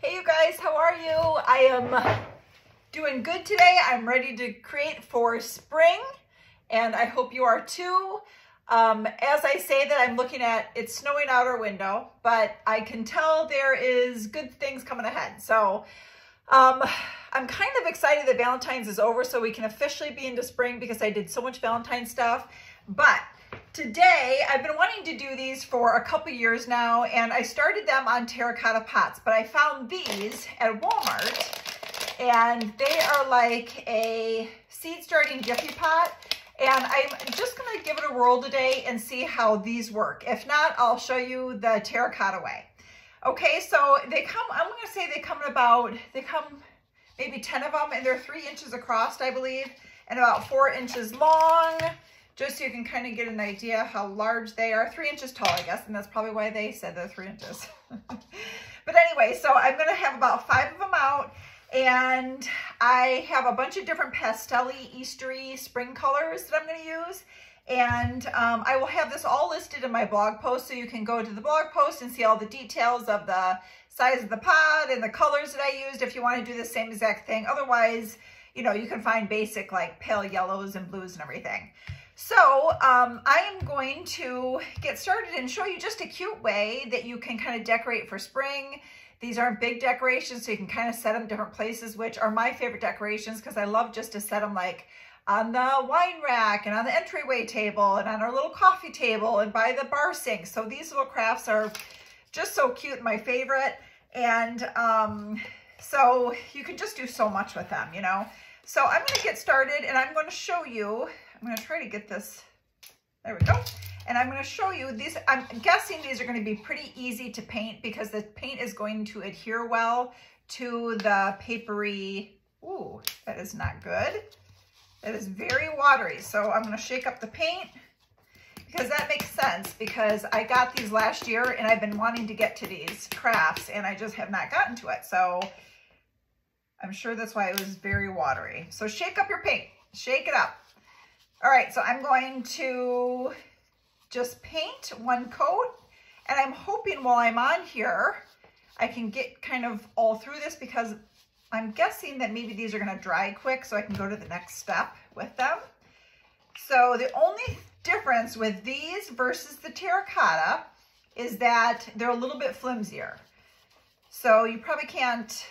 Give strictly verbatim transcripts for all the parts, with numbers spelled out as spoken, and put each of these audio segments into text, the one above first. Hey you guys, how are you? I am doing good today. I'm ready to create for spring and I hope you are too. Um, as I say that, I'm looking at, it's snowing out our window, but I can tell there is good things coming ahead. So um, I'm kind of excited that Valentine's is over so we can officially be into spring because I did so much Valentine's stuff. But today, I've been wanting to do these for a couple years now, and I started them on terracotta pots, but I found these at Walmart, and they are like a seed starting Jiffy pot, and I'm just going to give it a whirl today and see how these work. If not, I'll show you the terracotta way. Okay, so they come, I'm going to say they come in about, they come maybe ten of them, and they're three inches across, I believe, and about four inches long. Just so you can kind of get an idea how large they are. Three inches tall, I guess, and that's probably why they said they're three inches. But anyway, so I'm going to have about five of them out, and I have a bunch of different pastel-y, Eastery spring colors that I'm going to use, and um, I will have this all listed in my blog post, so you can go to the blog post and see all the details of the size of the pot and the colors that I used if you want to do the same exact thing. Otherwise, you know, you can find basic, like, pale yellows and blues and everything. So um, I am going to get started and show you just a cute way that you can kind of decorate for spring. These aren't big decorations, so you can kind of set them different places, which are my favorite decorations because I love just to set them like on the wine rack and on the entryway table and on our little coffee table and by the bar sink. So these little crafts are just so cute, my favorite. And um, so you can just do so much with them, you know. So I'm going to get started and I'm going to show you. I'm going to try to get this, there we go, and I'm going to show you these. I'm guessing these are going to be pretty easy to paint because the paint is going to adhere well to the papery. Ooh, that is not good. That is very watery, so I'm going to shake up the paint because that makes sense because I got these last year and I've been wanting to get to these crafts and I just have not gotten to it, so I'm sure that's why it was very watery. So shake up your paint, shake it up. All right, so I'm going to just paint one coat, and I'm hoping while I'm on here, I can get kind of all through this because I'm guessing that maybe these are gonna dry quick so I can go to the next step with them. So the only difference with these versus the terracotta is that they're a little bit flimsier. So you probably can't,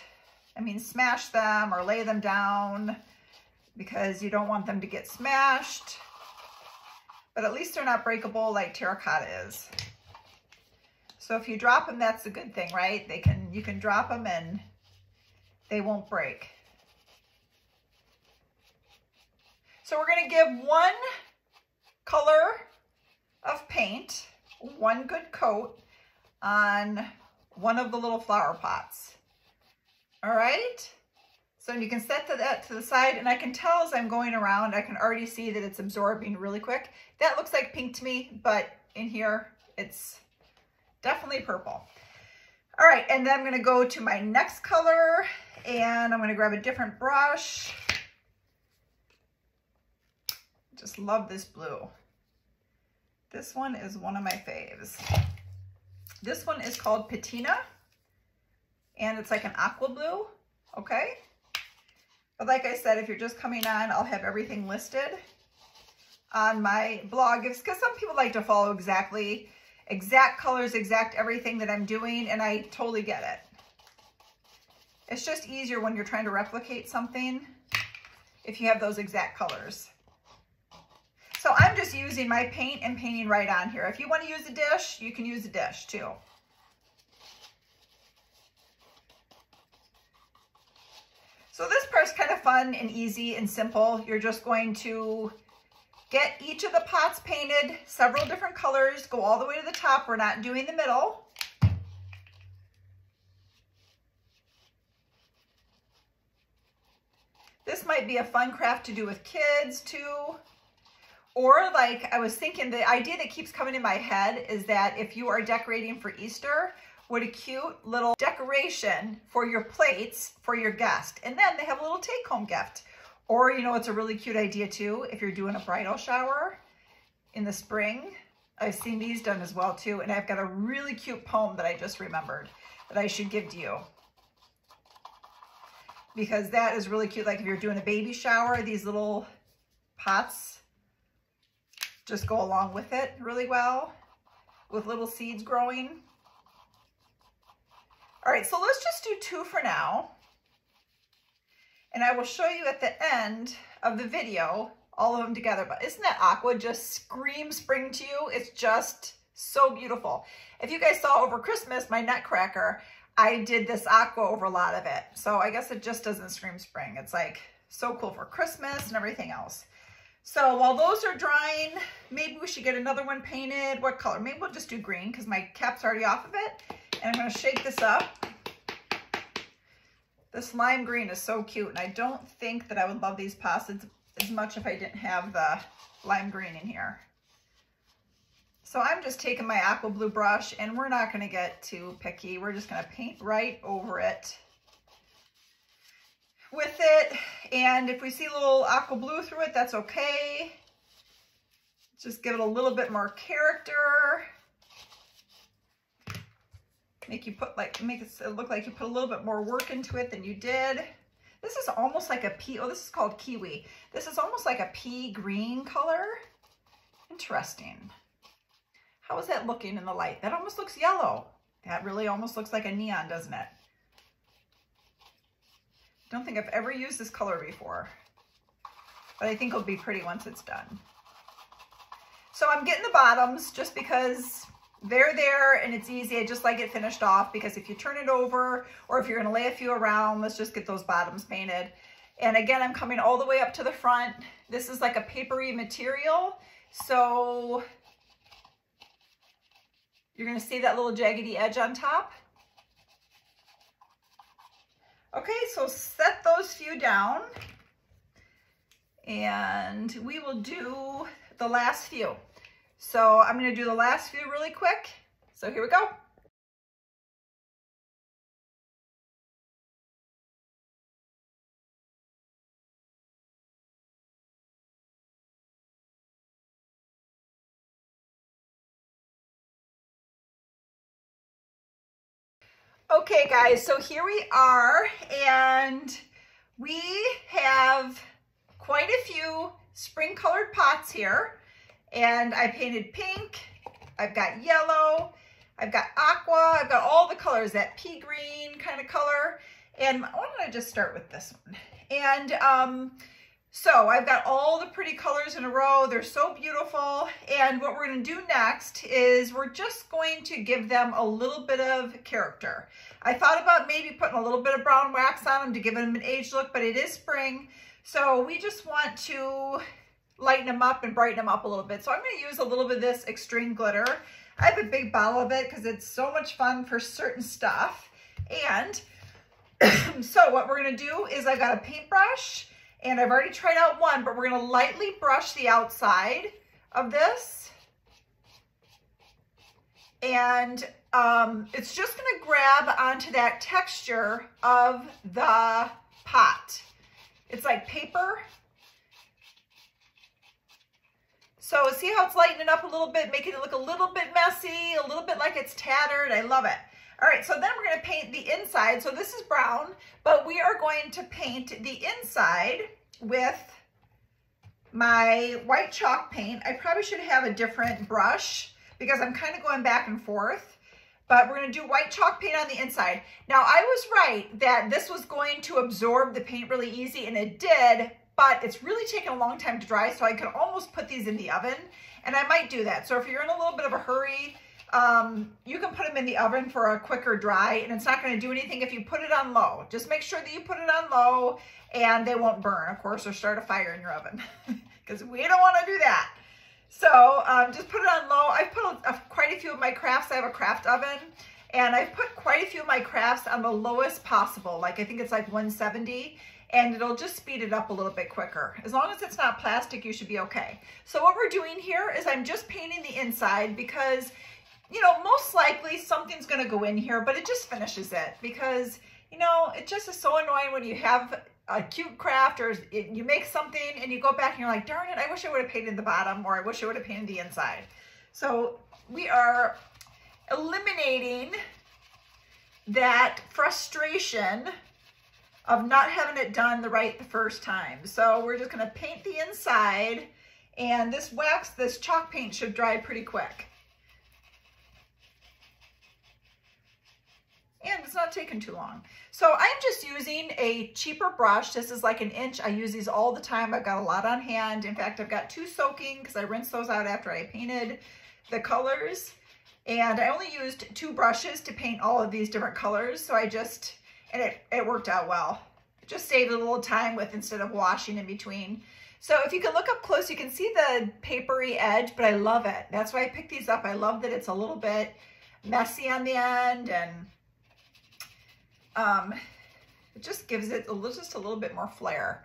I mean, smash them or lay them down because you don't want them to get smashed, but at least they're not breakable like terracotta is. So if you drop them, that's a good thing, right? They can, you can drop them and they won't break. So we're gonna give one color of paint, one good coat on one of the little flower pots, all right? So you can set that to the side, and I can tell as I'm going around, I can already see that it's absorbing really quick. That looks like pink to me, but in here, it's definitely purple. All right, and then I'm gonna go to my next color, and I'm gonna grab a different brush. Just love this blue. This one is one of my faves. This one is called Patina, and it's like an aqua blue, okay? But like I said, if you're just coming on, I'll have everything listed on my blog. It's because some people like to follow exactly, exact colors, exact everything that I'm doing, and I totally get it. It's just easier when you're trying to replicate something if you have those exact colors. So I'm just using my paint and painting right on here. If you want to use a dish, you can use a dish too. So this part's kind of fun and easy and simple. You're just going to get each of the pots painted, several different colors, go all the way to the top. We're not doing the middle. This might be a fun craft to do with kids too. Or like I was thinking, the idea that keeps coming in my head is that if you are decorating for Easter, what a cute little decoration for your plates for your guest. And then they have a little take-home gift. Or, you know, it's a really cute idea too, if you're doing a bridal shower in the spring. I've seen these done as well too. And I've got a really cute poem that I just remembered that I should give to you. because that is really cute. Like if you're doing a baby shower, these little pots just go along with it really well with little seeds growing. All right, so let's just do two for now. And I will show you at the end of the video, all of them together. But isn't that aqua just scream spring to you? It's just so beautiful. If you guys saw over Christmas, my nutcracker, I did this aqua over a lot of it. So I guess it just doesn't scream spring. It's like so cool for Christmas and everything else. So while those are drying, maybe we should get another one painted. What color? Maybe we'll just do green because my cap's already off of it. And I'm going to shake this up. This lime green is so cute. And I don't think that I would love these pots as much if I didn't have the lime green in here. So I'm just taking my aqua blue brush, and we're not going to get too picky. We're just going to paint right over it with it. And if we see a little aqua blue through it, that's okay. Just give it a little bit more character. Make you put like, make it look like you put a little bit more work into it than you did. This is almost like a pea. Oh, this is called kiwi. This is almost like a pea green color. Interesting. How is that looking in the light? That almost looks yellow. That really almost looks like a neon, doesn't it? Don't think I've ever used this color before, but I think it'll be pretty once it's done. So I'm getting the bottoms just because they're there and it's easy. I just like it finished off because if you turn it over or if you're going to lay a few around, let's just get those bottoms painted. And again, I'm coming all the way up to the front. This is like a papery material. So you're going to see that little jaggedy edge on top. Okay, so set those few down and we will do the last few. So I'm going to do the last few really quick. So here we go. Okay guys, so here we are, and we have quite a few spring colored pots here, and I painted pink, I've got yellow, I've got aqua, I've got all the colors, that pea green kind of color, and why don't I just start with this one. And um, so I've got all the pretty colors in a row, they're so beautiful, and what we're going to do next is we're just going to give them a little bit of character. I thought about maybe putting a little bit of brown wax on them to give them an age look, but it is spring, so we just want to lighten them up and brighten them up a little bit. So I'm going to use a little bit of this extreme glitter. I have a big bottle of it because it's so much fun for certain stuff. And so what we're going to do is I've got a paintbrush. And I've already tried out one, but we're going to lightly brush the outside of this. And um, it's just going to grab onto that texture of the pot. It's like paper. So see how it's lightening up a little bit, making it look a little bit messy, a little bit like it's tattered. I love it. All right, so then we're going to paint the inside. So this is brown, but we are going to paint the inside with my white chalk paint. I probably should have a different brush because I'm kind of going back and forth, but we're going to do white chalk paint on the inside. Now, I was right that this was going to absorb the paint really easy, and it did, but it's really taken a long time to dry, so I could almost put these in the oven, and I might do that. So if you're in a little bit of a hurry, Um, you can put them in the oven for a quicker dry, and it's not going to do anything if you put it on low. Just make sure that you put it on low and they won't burn, of course, or start a fire in your oven because we don't want to do that. So um, just put it on low. I've put a, a, quite a few of my crafts. I have a craft oven, and I've put quite a few of my crafts on the lowest possible. Like I think it's like one seventy, and it'll just speed it up a little bit quicker. As long as it's not plastic, you should be okay. So what we're doing here is I'm just painting the inside because you know, most likely something's going to go in here, but it just finishes it because, you know, it just is so annoying when you have a cute craft or it, you make something and you go back and you're like, darn it, I wish I would have painted the bottom, or I wish I would have painted the inside. So we are eliminating that frustration of not having it done the right the first time. So we're just going to paint the inside, and this wax, this chalk paint should dry pretty quick. And it's not taking too long. So I'm just using a cheaper brush. This is like an inch. I use these all the time. I've got a lot on hand. In fact, I've got two soaking because I rinsed those out after I painted the colors. And I only used two brushes to paint all of these different colors. So I just, and it, it worked out well. It just saved a little time with instead of washing in between. So if you can look up close, you can see the papery edge, but I love it. That's why I picked these up. I love that it's a little bit messy on the end, and Um, it just gives it a little, just a little bit more flair.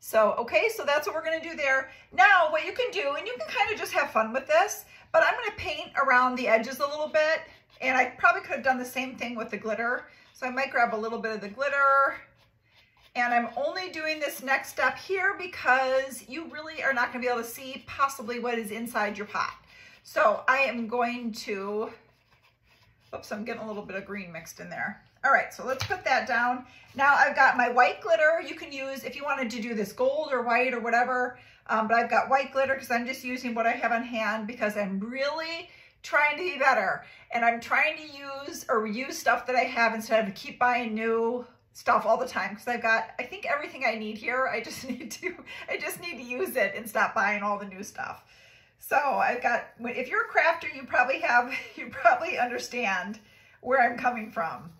So, okay, so that's what we're going to do there. Now, what you can do, and you can kind of just have fun with this, but I'm going to paint around the edges a little bit, and I probably could have done the same thing with the glitter. So I might grab a little bit of the glitter, and I'm only doing this next step here because you really are not going to be able to see possibly what is inside your pot. So I am going to, oops, I'm getting a little bit of green mixed in there. All right, so let's put that down. Now I've got my white glitter. You can use, if you wanted to do this gold or white or whatever, um, but I've got white glitter because I'm just using what I have on hand because I'm really trying to be better. And I'm trying to use or reuse stuff that I have instead of keep buying new stuff all the time, because I've got, I think, everything I need here. I just need to, I just need to use it and stop buying all the new stuff. So I've got, if you're a crafter, you probably have, you probably understand where I'm coming from.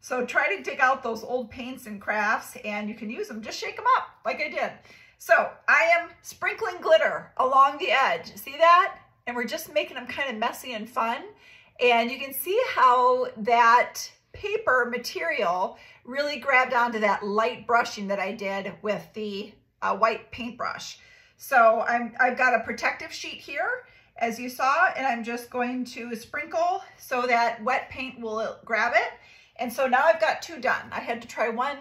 So try to dig out those old paints and crafts, and you can use them. Just shake them up like I did. So I am sprinkling glitter along the edge. See that? And we're just making them kind of messy and fun. And you can see how that paper material really grabbed onto that light brushing that I did with the uh, white paintbrush. So I'm, I've got a protective sheet here, as you saw, and I'm just going to sprinkle so that wet paint will grab it. And so now I've got two done. I had to try one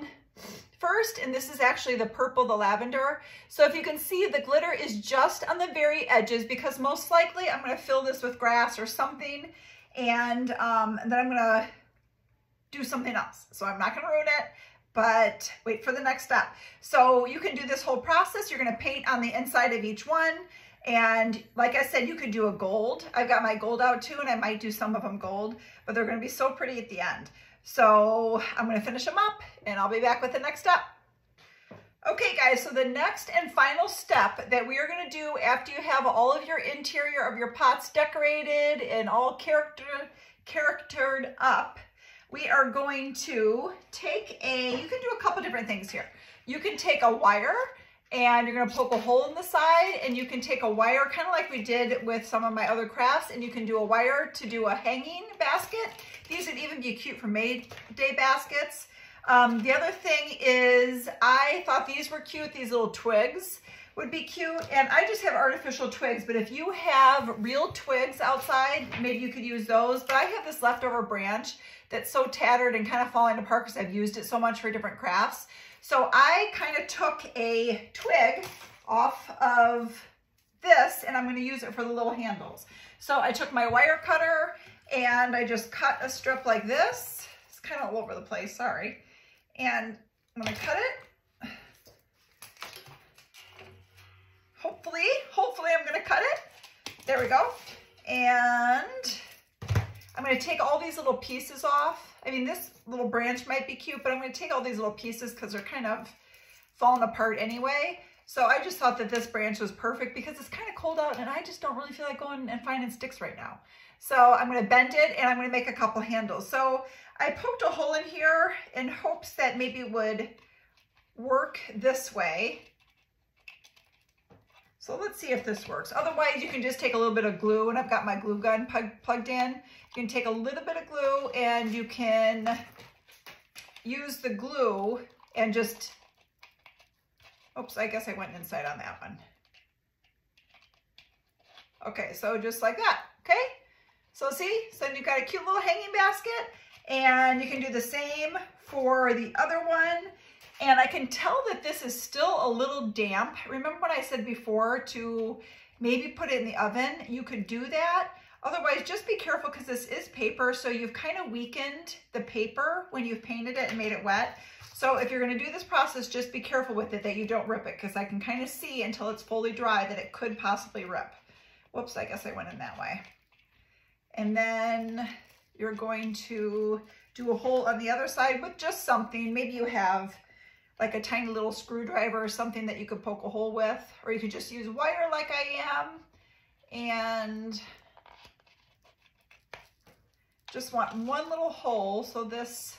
first, and this is actually the purple, the lavender. So if you can see, the glitter is just on the very edges because most likely I'm gonna fill this with grass or something, and, um, and then I'm gonna do something else. So I'm not gonna ruin it, but wait for the next step. So you can do this whole process. You're gonna paint on the inside of each one. And like I said, you could do a gold. I've got my gold out too, and I might do some of them gold, but they're gonna be so pretty at the end. So I'm gonna finish them up, and I'll be back with the next step. Okay guys, so the next and final step that we are gonna do after you have all of your interior of your pots decorated and all character, charactered up, we are going to take a, you can do a couple different things here. You can take a wire, and you're gonna poke a hole in the side, and you can take a wire, kind of like we did with some of my other crafts, and you can do a wire to do a hanging basket. These would even be cute for May Day baskets. Um, the other thing is, I thought these were cute. These little twigs would be cute. And I just have artificial twigs, but if you have real twigs outside, maybe you could use those. But I have this leftover branch that's so tattered and kind of falling apart because I've used it so much for different crafts. So I kind of took a twig off of this, and I'm gonna use it for the little handles. So I took my wire cutter, and I just cut a strip like this. It's kind of all over the place, sorry. And I'm gonna cut it. Hopefully, hopefully I'm gonna cut it. There we go. And I'm gonna take all these little pieces off. I mean, this little branch might be cute, but I'm gonna take all these little pieces because they're kind of falling apart anyway. So I just thought that this branch was perfect because it's kind of cold out, and I just don't really feel like going and finding sticks right now. So I'm gonna bend it, and I'm gonna make a couple handles. So I poked a hole in here in hopes that maybe it would work this way. So let's see if this works. Otherwise, you can just take a little bit of glue, and I've got my glue gun plug plugged in. You can take a little bit of glue, and you can use the glue and just, oops, I guess I went inside on that one. Okay, so just like that, okay? So see, so you've got a cute little hanging basket, and you can do the same for the other one. And I can tell that this is still a little damp. Remember what I said before to maybe put it in the oven? You could do that. Otherwise, just be careful because this is paper, so you've kind of weakened the paper when you've painted it and made it wet. So if you're going to do this process, just be careful with it that you don't rip it, because I can kind of see until it's fully dry that it could possibly rip. Whoops, I guess I went in that way. And then you're going to do a hole on the other side with just something. Maybe you have like a tiny little screwdriver or something that you could poke a hole with, or you could just use wire like I am. And just want one little hole so this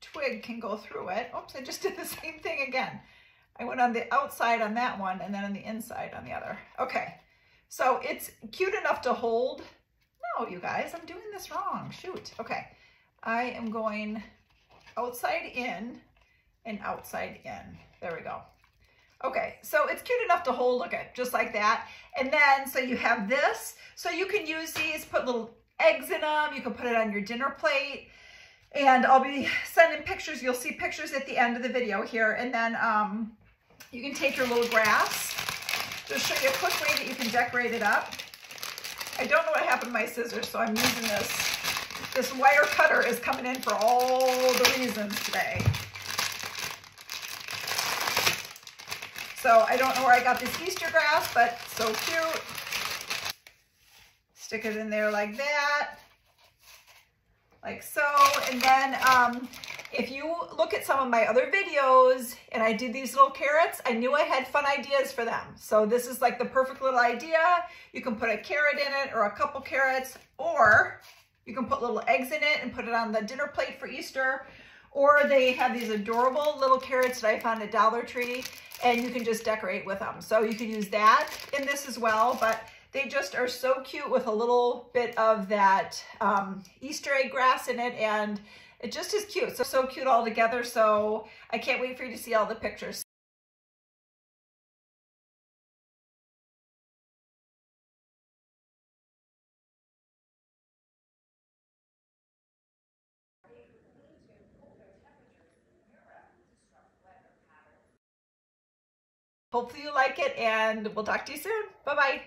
twig can go through it. Oops, I just did the same thing again. I went on the outside on that one and then on the inside on the other. Okay, so it's cute enough to hold. No, you guys, I'm doing this wrong, shoot. Okay, I am going outside in and outside in. There we go. Okay, so it's cute enough to hold, okay, just like that. And then, so you have this. So you can use these, put little eggs in them. You can put it on your dinner plate. And I'll be sending pictures. You'll see pictures at the end of the video here. And then um, you can take your little grass. Just show you a quick way that you can decorate it up. I don't know what happened to my scissors, so I'm using this. This wire cutter is coming in for all the reasons today. So I don't know where I got this Easter grass, but so cute. Stick it in there like that. Like so. And then um, if you look at some of my other videos and I did these little carrots, I knew I had fun ideas for them. So this is like the perfect little idea. You can put a carrot in it or a couple carrots, or you can put little eggs in it and put it on the dinner plate for Easter. Or they have these adorable little carrots that I found at Dollar Tree and you can just decorate with them. So you can use that in this as well, but they just are so cute with a little bit of that um, Easter egg grass in it, and it just is cute. So, so cute all together. So I can't wait for you to see all the pictures. Hopefully you like it, and we'll talk to you soon. Bye-bye.